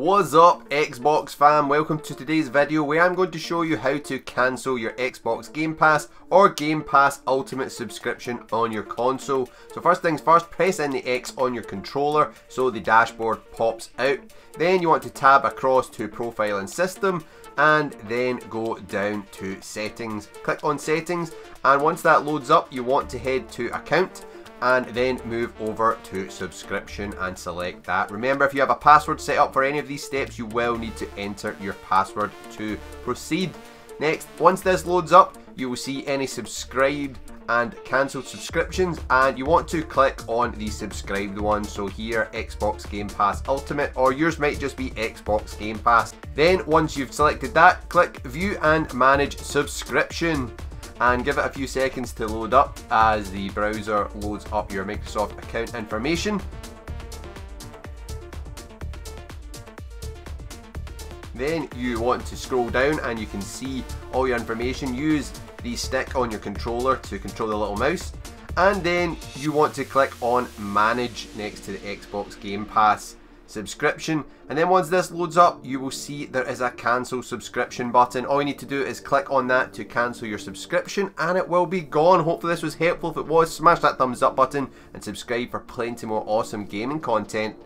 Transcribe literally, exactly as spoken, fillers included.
What's up, Xbox fam? Welcome to today's video where I'm going to show you how to cancel your Xbox Game Pass or Game Pass Ultimate subscription on your console. So first things first, press in the X on your controller so the dashboard pops out. Then you want to tab across to Profile and System, and then go down to Settings. Click on Settings, and once that loads up, you want to head to Account, and then move over to subscription and select that. Remember, if you have a password set up for any of these steps, you will need to enter your password to proceed. Next, once this loads up, you will see any subscribed and cancelled subscriptions, and you want to click on the subscribed one. So here, Xbox Game Pass Ultimate, or yours might just be Xbox Game Pass. Then once you've selected that, click View and Manage Subscription, and give it a few seconds to load up as the browser loads up your Microsoft account information. Then you want to scroll down and you can see all your information. Use the stick on your controller to control the little mouse, and then you want to click on Manage next to the Xbox Game Pass subscription, and then once this loads up, you will see there is a cancel subscription button. All you need to do is click on that to cancel your subscription, and it will be gone. Hopefully this was helpful. If it was, smash that thumbs up button and subscribe for plenty more awesome gaming content.